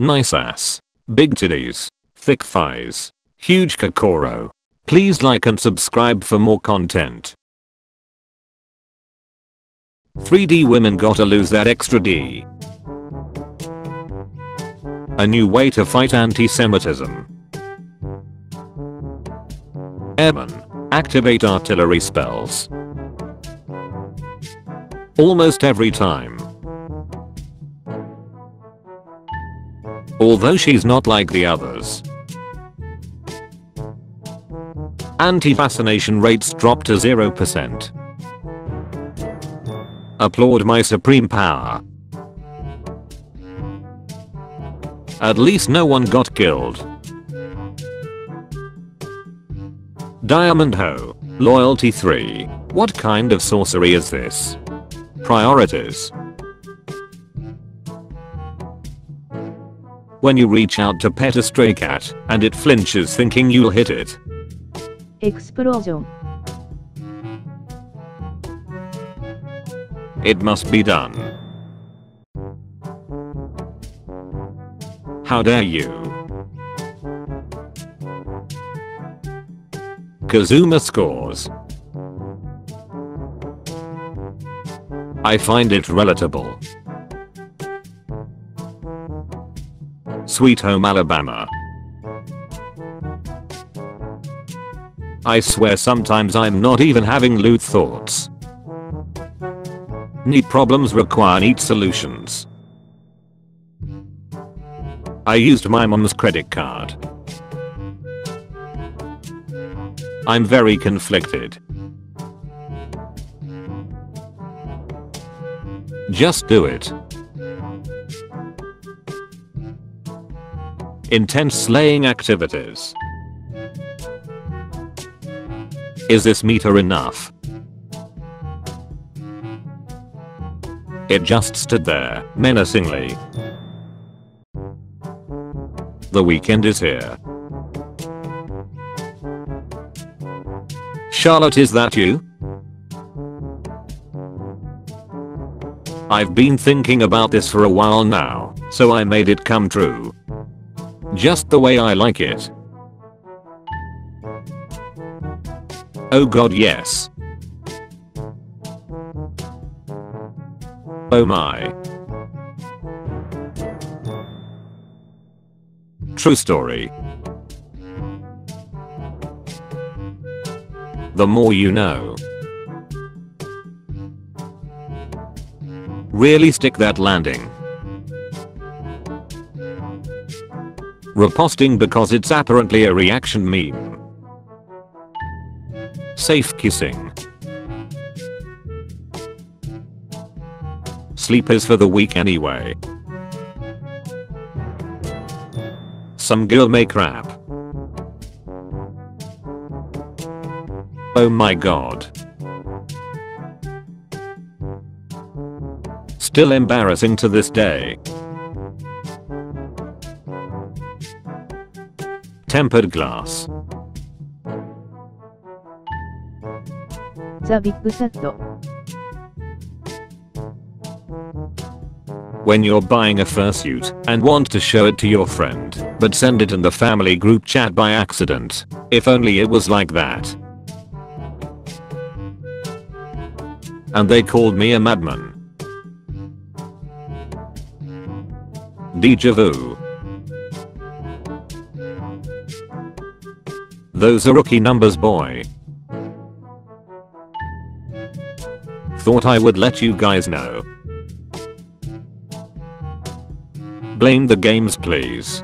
Nice ass. Big titties. Thick thighs. Huge kokoro. Please like and subscribe for more content. 3D women gotta lose that extra D. A new way to fight anti-Semitism. Airmen, activate artillery spells. Almost every time. Although she's not like the others. Anti-vaccination rates drop to 0%. Applaud my supreme power. At least no one got killed. Diamond Ho, loyalty 3. What kind of sorcery is this? Priorities. When you reach out to pet a stray cat and it flinches thinking you'll hit it. Explosion. It must be done. How dare you? Kazuma scores. I find it relatable. Sweet Home Alabama. I swear sometimes I'm not even having lewd thoughts. Neat problems require neat solutions. I used my mom's credit card. I'm very conflicted. Just do it. Intense slaying activities. Is this meter enough? It just stood there, menacingly. The weekend is here. Charlotte, is that you? I've been thinking about this for a while now, so I made it come true. Just the way I like it. Oh god, yes. Oh my. True story. The more you know. Really stick that landing. Reposting because it's apparently a reaction meme. Safe kissing. Sleep is for the weak anyway. Some gourmet crap. Oh my god. Still embarrassing to this day. Tempered glass. The big set. When you're buying a fursuit and want to show it to your friend, but send it in the family group chat by accident. If only it was like that. And they called me a madman. Deja vu. Those are rookie numbers, boy. Thought I would let you guys know. Blame the games, please.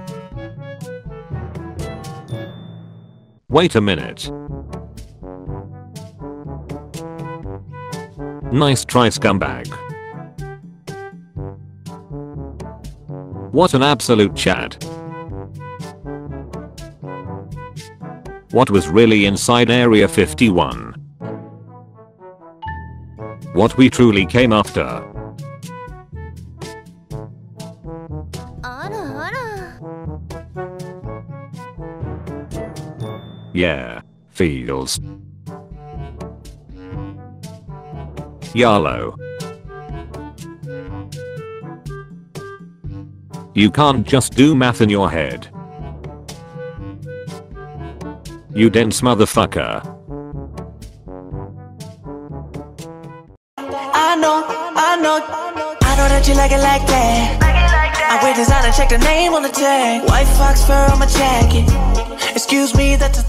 Wait a minute. Nice try, scumbag. What an absolute Chad. What was really inside Area 51? What we truly came after. Yeah, feels. YOLO. You can't just do math in your head. You dense motherfucker. I know that you like it like that. I wear designer, check the name on the tag. White fox fur on my jacket. Excuse me, that's a